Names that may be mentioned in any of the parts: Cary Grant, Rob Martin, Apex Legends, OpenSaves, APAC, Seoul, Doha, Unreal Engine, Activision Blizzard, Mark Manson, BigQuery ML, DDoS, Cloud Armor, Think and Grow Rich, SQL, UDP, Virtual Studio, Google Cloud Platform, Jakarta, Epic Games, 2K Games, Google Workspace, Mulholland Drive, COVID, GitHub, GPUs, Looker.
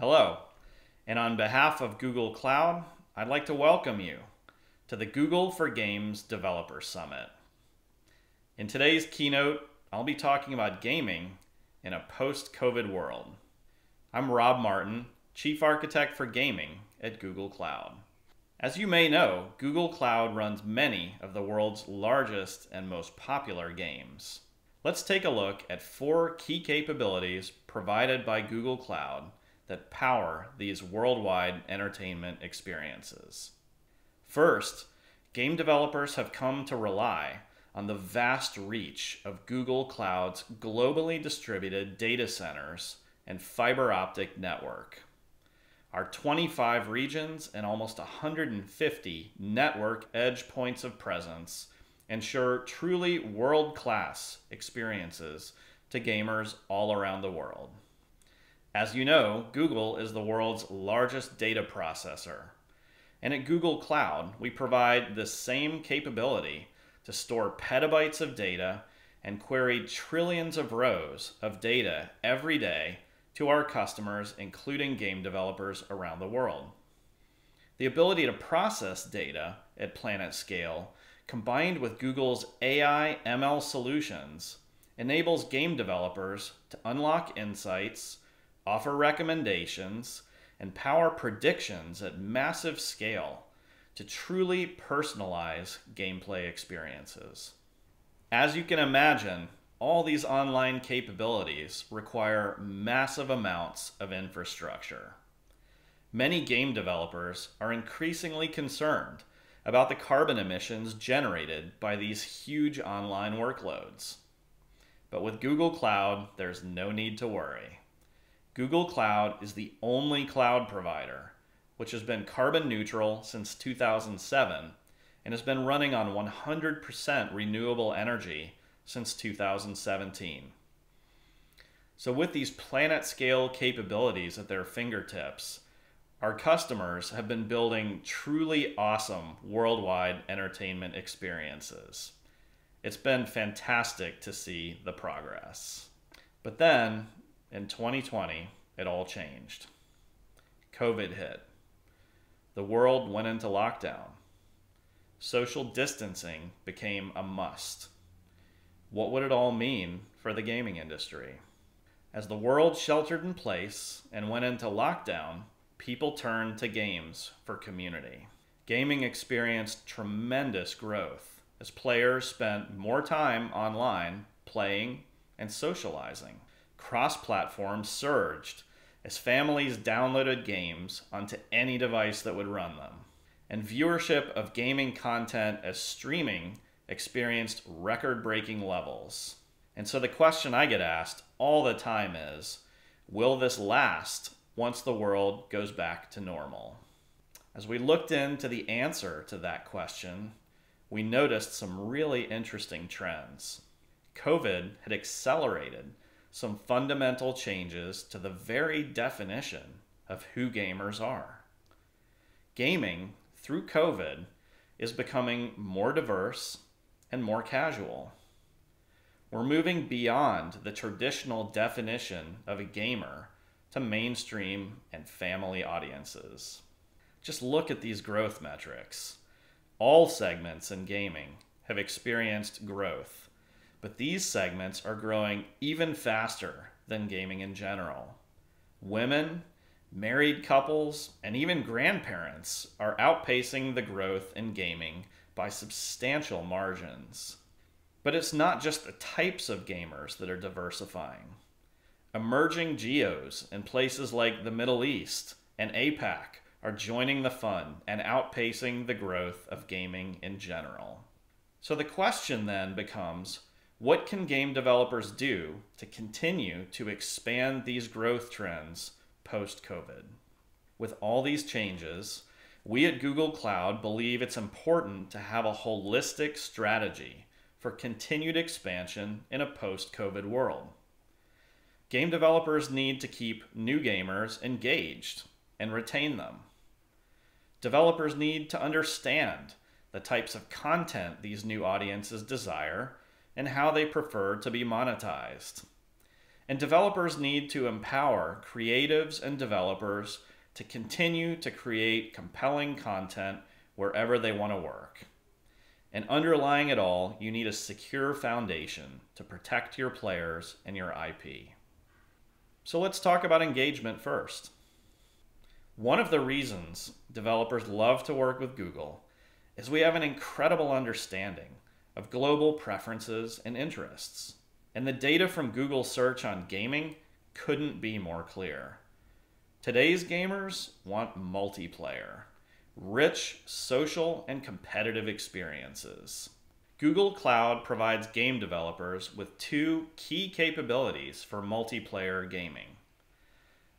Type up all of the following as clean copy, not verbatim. Hello, and on behalf of Google Cloud, I'd like to welcome you to the Google for Games Developer Summit. In today's keynote, I'll be talking about gaming in a post-COVID world. I'm Rob Martin, Chief Architect for Gaming at Google Cloud. As you may know, Google Cloud runs many of the world's largest and most popular games. Let's take a look at 4 key capabilities provided by Google Cloud that power these worldwide entertainment experiences. First, game developers have come to rely on the vast reach of Google Cloud's globally distributed data centers and fiber optic network. Our 25 regions and almost 150 network edge points of presence ensure truly world-class experiences to gamers all around the world. As you know, Google is the world's largest data processor. And at Google Cloud, we provide the same capability to store petabytes of data and query trillions of rows of data every day to our customers, including game developers around the world. The ability to process data at planet scale, combined with Google's AI ML solutions, enables game developers to unlock insights, offer recommendations, and power predictions at massive scale to truly personalize gameplay experiences. As you can imagine, all these online capabilities require massive amounts of infrastructure. Many game developers are increasingly concerned about the carbon emissions generated by these huge online workloads. But with Google Cloud, there's no need to worry. Google Cloud is the only cloud provider which has been carbon neutral since 2007 and has been running on 100% renewable energy since 2017. So with these planet-scale capabilities at their fingertips, our customers have been building truly awesome worldwide entertainment experiences. It's been fantastic to see the progress. But then, in 2020, it all changed. COVID hit. The world went into lockdown. Social distancing became a must. What would it all mean for the gaming industry? As the world sheltered in place and went into lockdown, people turned to games for community. Gaming experienced tremendous growth as players spent more time online playing and socializing. Cross-platform surged as families downloaded games onto any device that would run them. And viewership of gaming content as streaming experienced record-breaking levels. And so the question I get asked all the time is, will this last once the world goes back to normal? As we looked into the answer to that question, we noticed some really interesting trends. COVID had accelerated some fundamental changes to the very definition of who gamers are. Gaming, through COVID, is becoming more diverse and more casual. We're moving beyond the traditional definition of a gamer to mainstream and family audiences. Just look at these growth metrics. All segments in gaming have experienced growth, but these segments are growing even faster than gaming in general. Women, married couples, and even grandparents are outpacing the growth in gaming by substantial margins. But it's not just the types of gamers that are diversifying. Emerging geos in places like the Middle East and APAC are joining the fun and outpacing the growth of gaming in general. So the question then becomes, what can game developers do to continue to expand these growth trends post-COVID? With all these changes, we at Google Cloud believe it's important to have a holistic strategy for continued expansion in a post-COVID world. Game developers need to keep new gamers engaged and retain them. Developers need to understand the types of content these new audiences desire and how they prefer to be monetized. And developers need to empower creatives and developers to continue to create compelling content wherever they want to work. And underlying it all, you need a secure foundation to protect your players and your IP. So let's talk about engagement first. One of the reasons developers love to work with Google is we have an incredible understanding of global preferences and interests. And the data from Google search on gaming couldn't be more clear. Today's gamers want multiplayer, rich social and competitive experiences. Google Cloud provides game developers with two key capabilities for multiplayer gaming.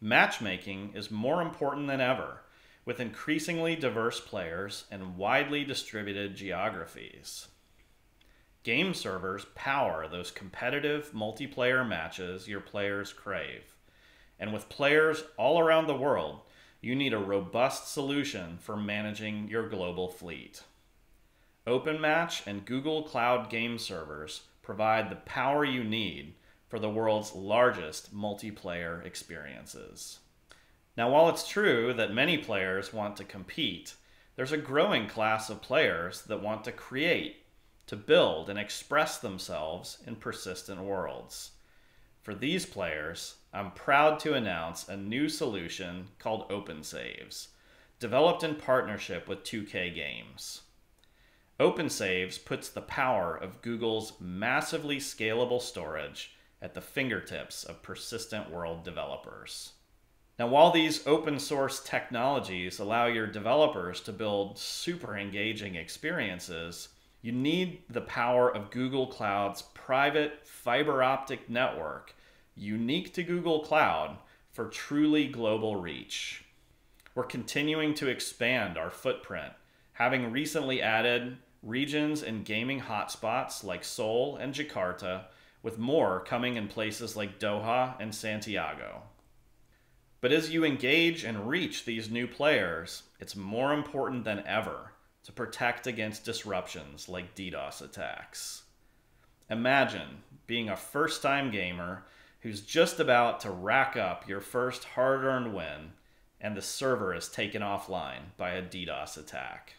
Matchmaking is more important than ever, with increasingly diverse players and widely distributed geographies. Game servers power those competitive multiplayer matches your players crave. And with players all around the world, you need a robust solution for managing your global fleet. OpenMatch and Google Cloud Game Servers provide the power you need for the world's largest multiplayer experiences. Now, while it's true that many players want to compete, there's a growing class of players that want to create, to build and express themselves in persistent worlds. For these players, I'm proud to announce a new solution called OpenSaves, developed in partnership with 2K Games. OpenSaves puts the power of Google's massively scalable storage at the fingertips of persistent world developers. Now, while these open source technologies allow your developers to build super engaging experiences, you need the power of Google Cloud's private fiber optic network, unique to Google Cloud, for truly global reach. We're continuing to expand our footprint, having recently added regions and gaming hotspots like Seoul and Jakarta, with more coming in places like Doha and Santiago. But as you engage and reach these new players, it's more important than ever to protect against disruptions like DDoS attacks. Imagine being a first-time gamer who's just about to rack up your first hard-earned win, and the server is taken offline by a DDoS attack.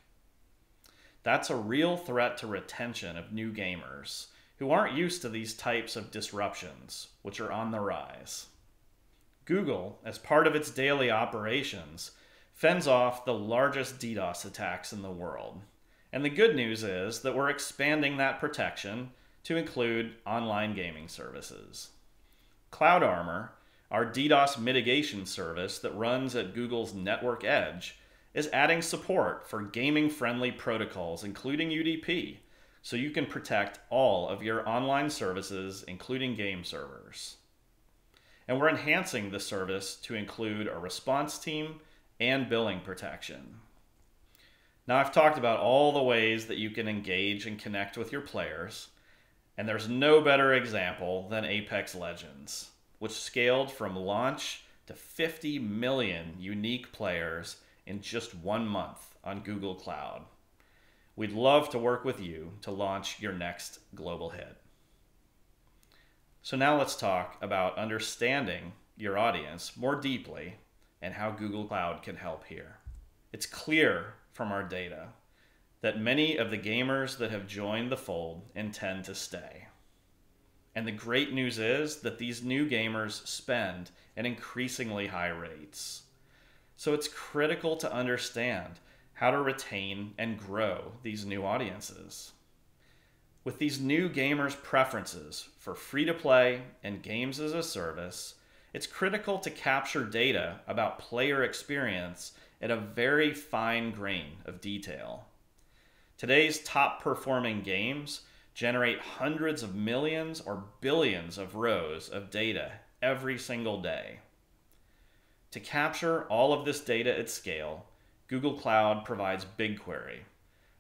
That's a real threat to retention of new gamers who aren't used to these types of disruptions, which are on the rise. Google, as part of its daily operations, fends off the largest DDoS attacks in the world. And the good news is that we're expanding that protection to include online gaming services. Cloud Armor, our DDoS mitigation service that runs at Google's network edge, is adding support for gaming-friendly protocols, including UDP, so you can protect all of your online services, including game servers. And we're enhancing the service to include a response team and billing protection. Now, I've talked about all the ways that you can engage and connect with your players, and there's no better example than Apex Legends, which scaled from launch to 50 million unique players in just 1 month on Google Cloud. We'd love to work with you to launch your next global hit. So now let's talk about understanding your audience more deeply and how Google Cloud can help here. It's clear from our data that many of the gamers that have joined the fold intend to stay. And the great news is that these new gamers spend at increasingly high rates. So it's critical to understand how to retain and grow these new audiences. With these new gamers' preferences for free-to-play and games as a service, it's critical to capture data about player experience at a very fine grain of detail. Today's top-performing games generate hundreds of millions or billions of rows of data every single day. To capture all of this data at scale, Google Cloud provides BigQuery,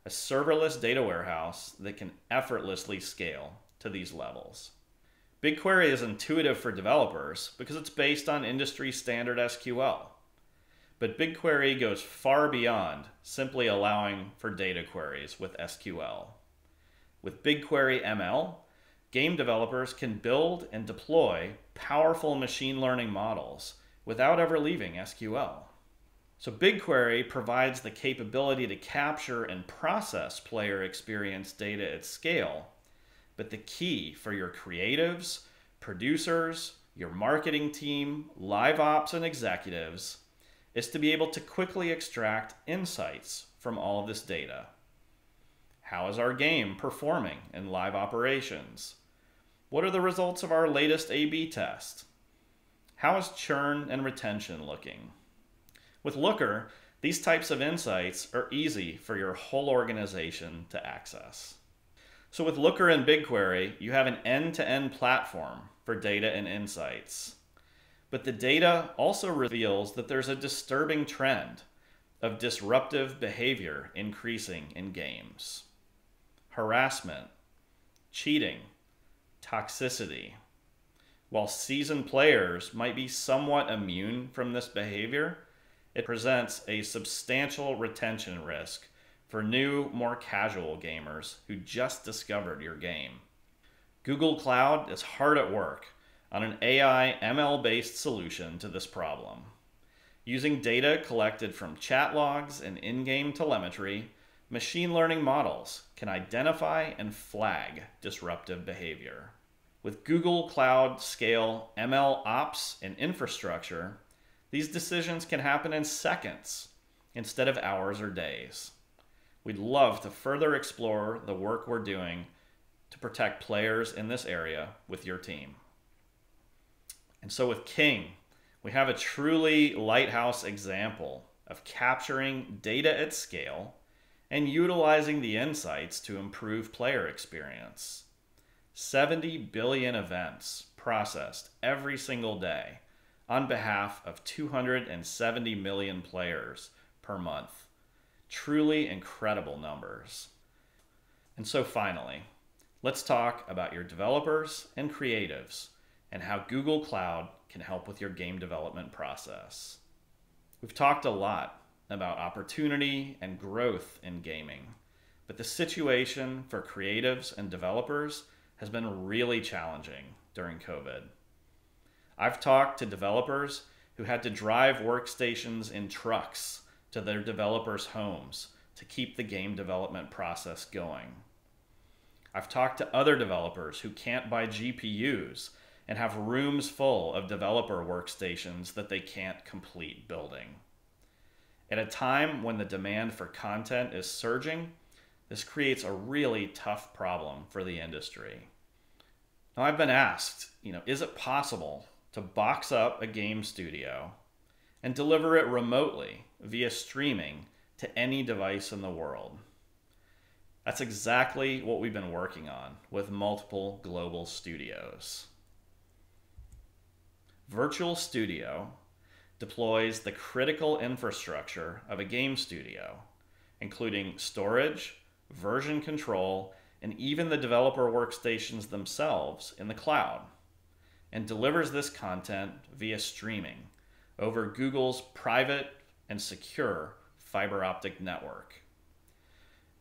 a serverless data warehouse that can effortlessly scale to these levels. BigQuery is intuitive for developers because it's based on industry standard SQL. But BigQuery goes far beyond simply allowing for data queries with SQL. With BigQuery ML, game developers can build and deploy powerful machine learning models without ever leaving SQL. So BigQuery provides the capability to capture and process player experience data at scale, but the key for your creatives, producers, your marketing team, live ops, and executives is to be able to quickly extract insights from all of this data. How is our game performing in live operations? What are the results of our latest A/B test? How is churn and retention looking? With Looker, these types of insights are easy for your whole organization to access. So with Looker and BigQuery, you have an end-to-end platform for data and insights. But the data also reveals that there's a disturbing trend of disruptive behavior increasing in games. Harassment, cheating, toxicity. While seasoned players might be somewhat immune from this behavior, it presents a substantial retention risk for new, more casual gamers who just discovered your game. Google Cloud is hard at work on an AI ML-based solution to this problem. Using data collected from chat logs and in-game telemetry, machine learning models can identify and flag disruptive behavior. With Google Cloud Scale ML Ops and infrastructure, these decisions can happen in seconds instead of hours or days. We'd love to further explore the work we're doing to protect players in this area with your team. And so with King, we have a truly lighthouse example of capturing data at scale and utilizing the insights to improve player experience. 70 billion events processed every single day on behalf of 270 million players per month. Truly incredible numbers. And so finally, let's talk about your developers and creatives and how Google Cloud can help with your game development process. We've talked a lot about opportunity and growth in gaming, but the situation for creatives and developers has been really challenging during COVID. I've talked to developers who had to drive workstations in trucks to their developers' homes to keep the game development process going. I've talked to other developers who can't buy GPUs and have rooms full of developer workstations that they can't complete building. At a time when the demand for content is surging, this creates a really tough problem for the industry. Now, I've been asked, is it possible to box up a game studio and deliver it remotely via streaming to any device in the world? That's exactly what we've been working on with multiple global studios. Virtual Studio deploys the critical infrastructure of a game studio, including storage, version control, and even the developer workstations themselves in the cloud, and delivers this content via streaming over Google's private and secure fiber optic network.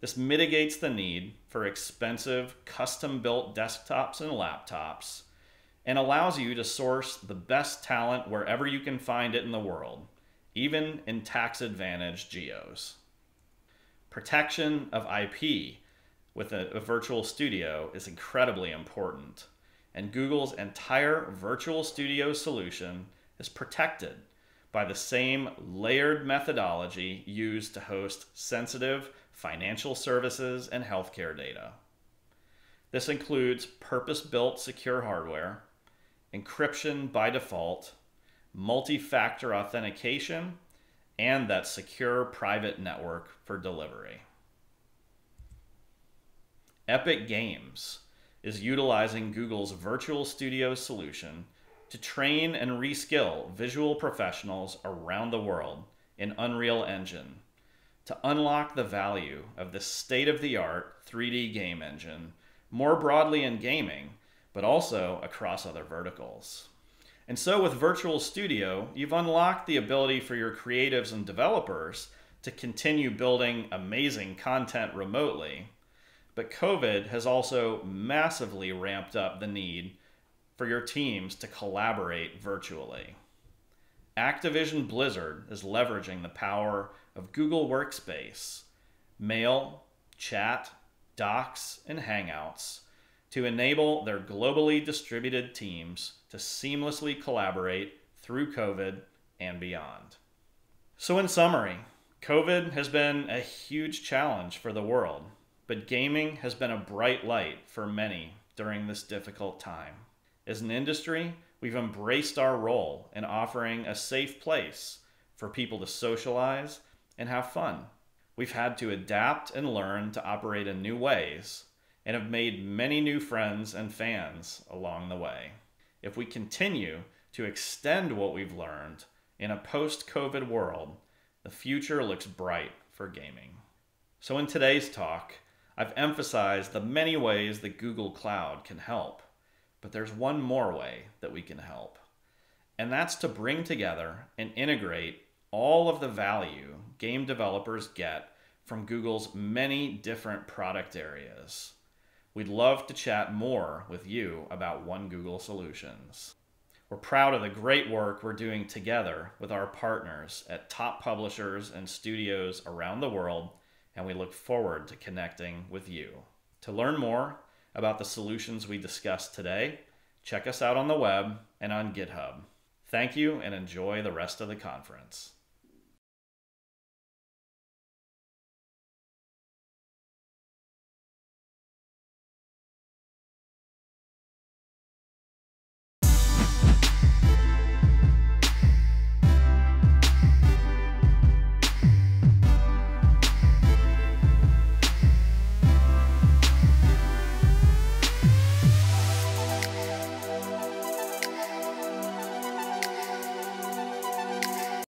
This mitigates the need for expensive custom-built desktops and laptops and allows you to source the best talent wherever you can find it in the world, even in tax-advantaged geos. Protection of IP with a virtual studio is incredibly important, and Google's entire virtual studio solution is protected by the same layered methodology used to host sensitive financial services and healthcare data. This includes purpose-built secure hardware, encryption by default, multi-factor authentication, and that secure private network for delivery. Epic Games is utilizing Google's Virtual Studio solution to train and reskill visual professionals around the world in Unreal Engine to unlock the value of this state-of-the-art 3D game engine more broadly in gaming, but also across other verticals. And so with Virtual Studio, you've unlocked the ability for your creatives and developers to continue building amazing content remotely, But COVID has also massively ramped up the need for your teams to collaborate virtually. Activision Blizzard is leveraging the power of Google Workspace, Mail, Chat, Docs, and Hangouts to enable their globally distributed teams to seamlessly collaborate through COVID and beyond. So in summary, COVID has been a huge challenge for the world, but gaming has been a bright light for many during this difficult time. As an industry, we've embraced our role in offering a safe place for people to socialize and have fun. We've had to adapt and learn to operate in new ways and have made many new friends and fans along the way. If we continue to extend what we've learned in a post-COVID world, the future looks bright for gaming. So in today's talk, I've emphasized the many ways that Google Cloud can help, but there's one more way that we can help, and that's to bring together and integrate all of the value game developers get from Google's many different product areas. We'd love to chat more with you about One Google Solutions. We're proud of the great work we're doing together with our partners at top publishers and studios around the world, and we look forward to connecting with you. To learn more about the solutions we discussed today, check us out on the web and on GitHub. Thank you and enjoy the rest of the conference.